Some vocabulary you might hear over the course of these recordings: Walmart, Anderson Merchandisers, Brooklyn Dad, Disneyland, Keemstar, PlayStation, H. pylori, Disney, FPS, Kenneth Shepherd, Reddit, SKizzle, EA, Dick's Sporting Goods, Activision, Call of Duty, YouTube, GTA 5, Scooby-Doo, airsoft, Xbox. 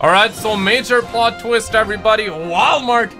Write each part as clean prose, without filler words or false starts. Alright, so major plot twist, everybody. Walmart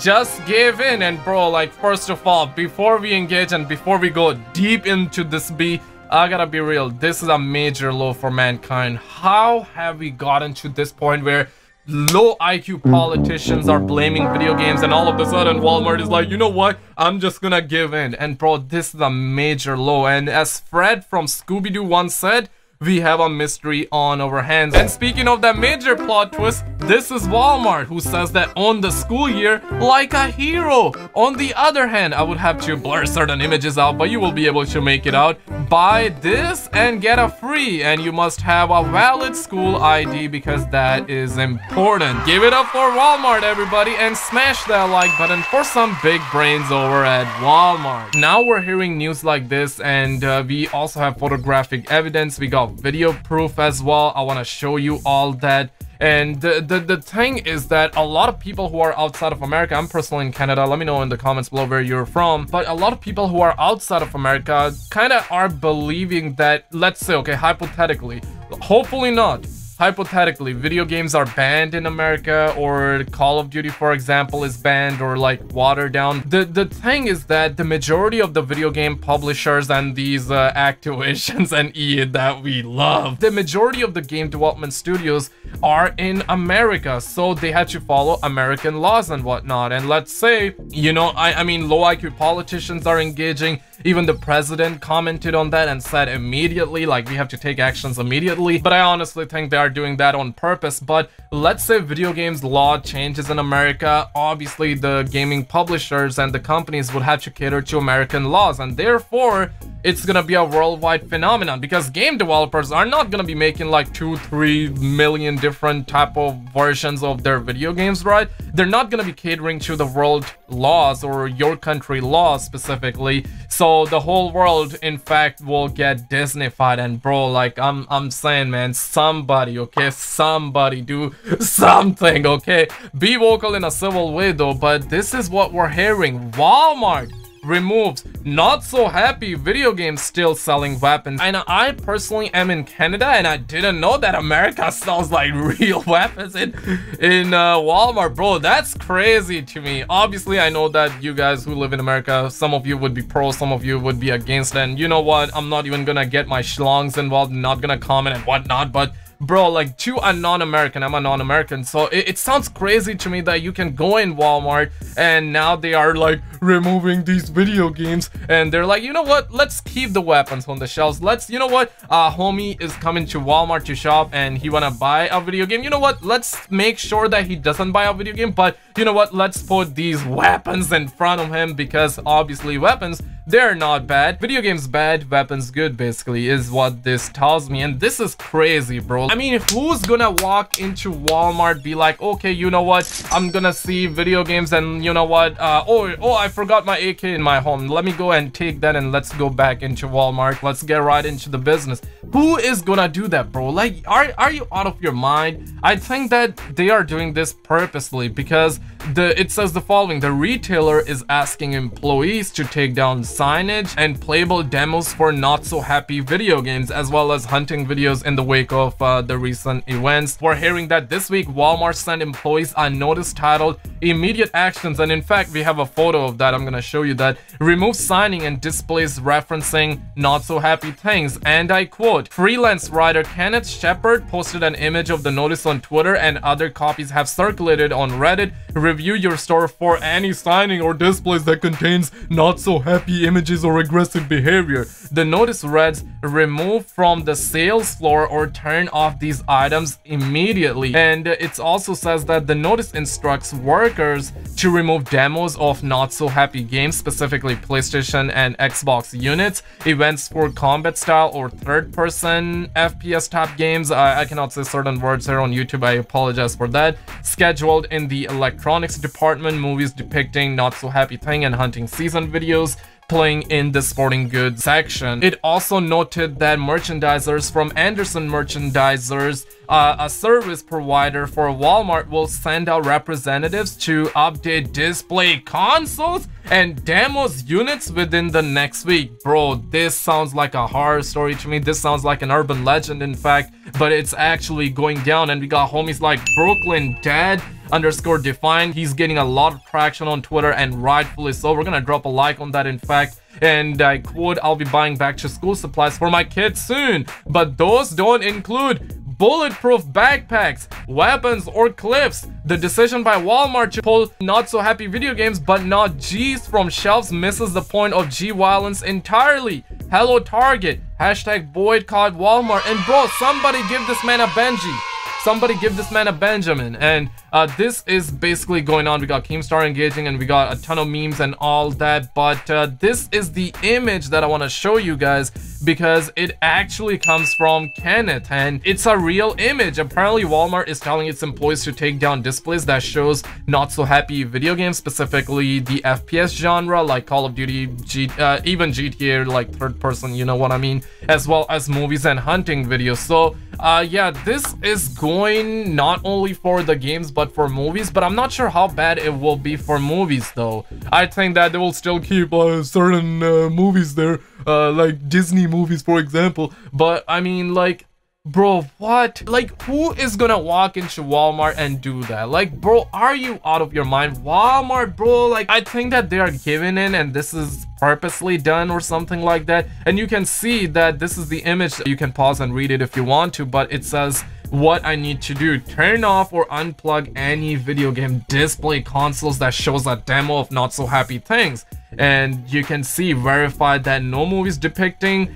just gave in. And bro, like, first of all, before we engage and before we go deep into this B, I gotta be real, this is a major low for mankind. How have we gotten to this point where low IQ politicians are blaming video games and all of a sudden Walmart is like, you know what, I'm just gonna give in? And bro, this is a major low. And as Fred from Scooby-Doo once said, we have a mystery on our hands. And speaking of that major plot twist, this is Walmart, who says that on the school year like a hero. On the other hand, I would have to blur certain images out, but you will be able to make it out. Buy this and get a free, and you must have a valid school ID because that is important. Give it up for Walmart, everybody, and smash that like button for some big brains over at Walmart. Now we're hearing news like this, and we also have photographic evidence. We got video proof as well. I want to show you all that. And the thing is that a lot of people who are outside of America, I'm personally in Canada, let me know in the comments below where you're from, but a lot of people who are outside of America kind of are believing that, let's say, okay, hypothetically, hopefully not, hypothetically, video games are banned in America, or Call of Duty, for example, is banned or like watered down. The thing is that the majority of the video game publishers and these Activisions and EA that we love, the majority of the game development studios are in America, so they had to follow American laws and whatnot. And let's say, you know, I mean, low IQ politicians are engaging. Even the president commented on that and said immediately, like, we have to take actions immediately. But I honestly think they are doing that on purpose. But let's say video games law changes in America, obviously the gaming publishers and the companies would have to cater to American laws, and therefore it's gonna be a worldwide phenomenon because game developers are not gonna be making like 2-3 million different type of versions of their video games, right? They're not gonna be catering to the world laws or your country laws specifically. So the whole world, in fact, will get Disneyfied. And bro, like, I'm saying, man, somebody, okay, somebody do something, okay? Be vocal in a civil way though. But this is what we're hearing. Walmart removes not so happy video games still selling weapons. And I personally am in Canada, and I didn't know that America sells like real weapons in Walmart. Bro, that's crazy to me. Obviously, I know that you guys who live in America, some of you would be pro, some of you would be against, and you know what, I'm not even gonna get my schlongs involved, not gonna comment and whatnot. But bro, like, to a non-American, I'm a non-American, so it sounds crazy to me that you can go in Walmart and now they are like removing these video games, and they're like, you know what, let's keep the weapons on the shelves. Let's, you know what, homie is coming to Walmart to shop and he wanna buy a video game. You know what, let's make sure that he doesn't buy a video game, but you know what, let's put these weapons in front of him because obviously weapons, they're not bad. Video games bad, weapons good, basically, is what this tells me. And this is crazy, bro. I mean, who's gonna walk into Walmart, be like, okay, you know what, I'm gonna see video games, and you know what, oh, I forgot my AK in my home, let me go and take that and let's go back into Walmart, let's get right into the business. Who is gonna do that, bro? Like, are you out of your mind? I think that they are doing this purposely because it says the following: the retailer is asking employees to take down signage and playable demos for not so happy video games, as well as hunting videos in the wake of the recent events. We're hearing that this week Walmart sent employees a notice titled "Immediate Actions," and in fact we have a photo of that. I'm gonna show you that. Remove signing and displays referencing not so happy things. And I quote, freelance writer Kenneth Shepherd posted an image of the notice on Twitter, and other copies have circulated on Reddit. Review your store for any signing or displays that contains not so happy images or aggressive behavior. The notice reads, remove from the sales floor or turn off these items immediately. And it also says that the notice instructs workers to remove demos of not so happy games, specifically PlayStation and Xbox units, events for combat style or third person FPS type games. I cannot say certain words here on YouTube, I apologize for that. Scheduled in the electronics department, movies depicting not so happy thing and hunting season videos, playing in the sporting goods section. It also noted that merchandisers from Anderson Merchandisers, a service provider for Walmart, will send out representatives to update display consoles and demos units within the next week. Bro, this sounds like a horror story to me. This sounds like an urban legend, in fact, but it's actually going down. And we got homies like Brooklyn Dad underscore defined. He's getting a lot of traction on Twitter, and rightfully so. We're gonna drop a like on that, in fact. And I quote, "I'll be buying back to school supplies for my kids soon, but those don't include bulletproof backpacks, weapons, or clips. The decision by Walmart to pull not-so-happy video games but not G's from shelves misses the point of G violence entirely. Hello, Target. Hashtag boycott Walmart." And bro, somebody give this man a Benji. Somebody give this man a Benjamin. And this is basically going on. We got Keemstar engaging, and we got a ton of memes and all that. But this is the image that I want to show you guys, because it actually comes from Kenneth, and it's a real image. Apparently Walmart is telling its employees to take down displays that shows not so happy video games, specifically the FPS genre, like Call of Duty, even GTA, like third person, you know what I mean, as well as movies and hunting videos. So yeah, this is going not only for the games but for movies, but I'm not sure how bad it will be for movies though. I think that they will still keep certain movies there, like Disney movies, for example. But I mean, like, bro, what? Like, who is gonna walk into Walmart and do that? Like, bro, are you out of your mind? Walmart, bro, like, I think that they are giving in, and this is purposely done or something like that. And you can see that this is the image. You can pause and read it if you want to, but it says what I need to do: turn off or unplug any video game display consoles that shows a demo of not so happy things. And you can see verified that no movies depicting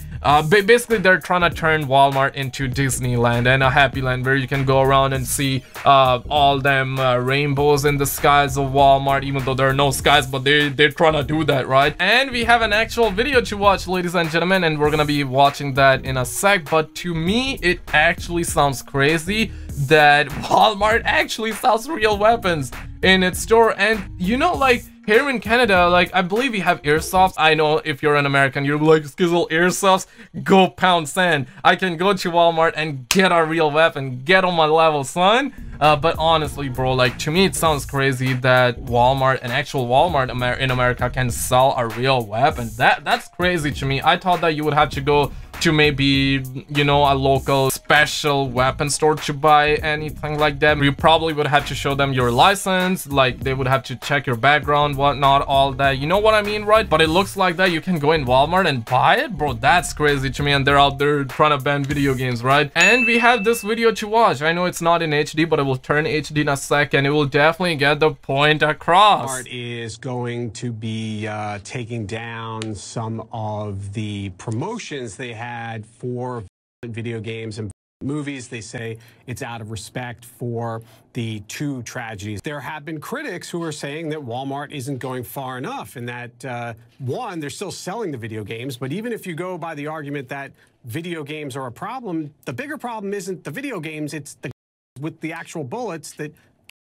basically they're trying to turn Walmart into Disneyland and a happy land where you can go around and see all them rainbows in the skies of Walmart, even though there are no skies, but they're trying to do that, right? And we have an actual video to watch, ladies and gentlemen, and we're gonna be watching that in a sec. But to me, it actually sounds crazy that Walmart actually sells real weapons in its store. And you know, like, here in Canada, like, I believe we have airsofts. I know if you're an American, you're like, "Skizzle, airsofts, go pound sand." I can go to Walmart and get a real weapon. Get on my level, son. But honestly, bro, like, to me, it sounds crazy that Walmart, an actual Walmart in America, can sell a real weapon. That's crazy to me. I thought that you would have to go to maybe, you know, a local special weapon store to buy anything like that. You probably would have to show them your license, like they would have to check your background, whatnot, all that, you know what I mean, right? But it looks like that you can go in Walmart and buy it, bro. That's crazy to me. And they're out there trying to ban video games, right? And we have this video to watch. I know it's not in HD, but it will turn HD in a second. It will definitely get the point across. Walmart is going to be taking down some of the promotions they have for video games and movies. They say it's out of respect for the two tragedies. There have been critics who are saying that Walmart isn't going far enough, and that one, they're still selling the video games, but even if you go by the argument that video games are a problem, the bigger problem isn't the video games, it's the with the actual bullets that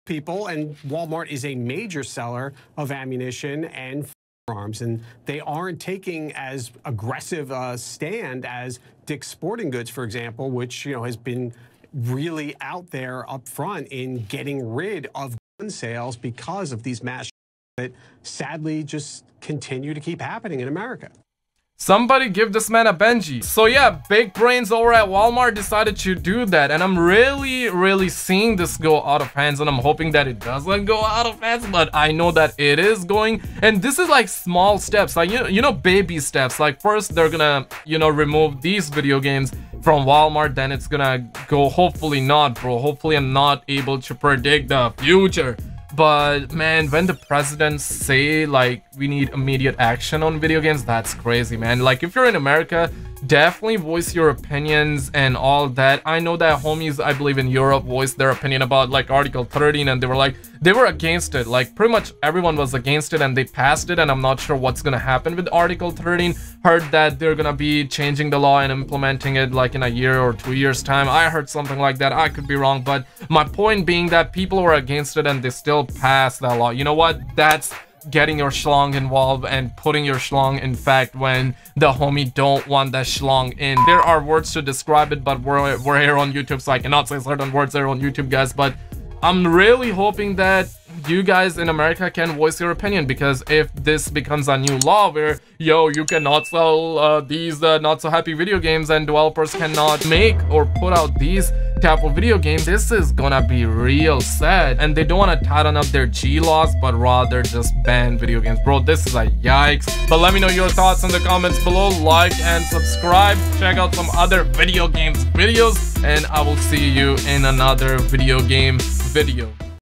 people. And Walmart is a major seller of ammunition and arms, and they aren't taking as aggressive a stand as Dick's Sporting Goods, for example, which, you know, has been really out there up front in getting rid of gun sales because of these mass that sadly just continue to keep happening in America. Somebody give this man a Benji. So yeah, big brains over at Walmart decided to do that, and I'm really seeing this go out of hands, and I'm hoping that it doesn't go out of hands, but I know that it is going. And this is like small steps, like, you know, baby steps. Like, first they're gonna, you know, remove these video games from Walmart, then it's gonna go, hopefully not, bro. Hopefully I'm not able to predict the future. But man, when the presidents say like we need immediate action on video games, that's crazy, man. Like, if you're in America, definitely voice your opinions and all that. I know that homies, I believe in Europe, voiced their opinion about like Article 13, and they were against it. Like, pretty much everyone was against it, and they passed it. And I'm not sure what's gonna happen with Article 13. Heard that they're gonna be changing the law and implementing it like in a year or 2 years time. I heard something like that. I could be wrong, but my point being that people were against it and they still passed that law. You know what? That's getting your schlong involved and putting your schlong, in fact, when the homie don't want that schlong in. There are words to describe it, but we're here on YouTube, so I cannot say certain words here on YouTube, guys. But I'm really hoping that you guys in America can voice your opinion, because if this becomes a new law where, yo, you cannot sell these not so happy video games and developers cannot make or put out these type of video games, this is gonna be real sad. And they don't want to tighten up their G laws, but rather just ban video games. Bro, this is a yikes. But let me know your thoughts in the comments below. Like and subscribe, check out some other video games videos, and I will see you in another video game video.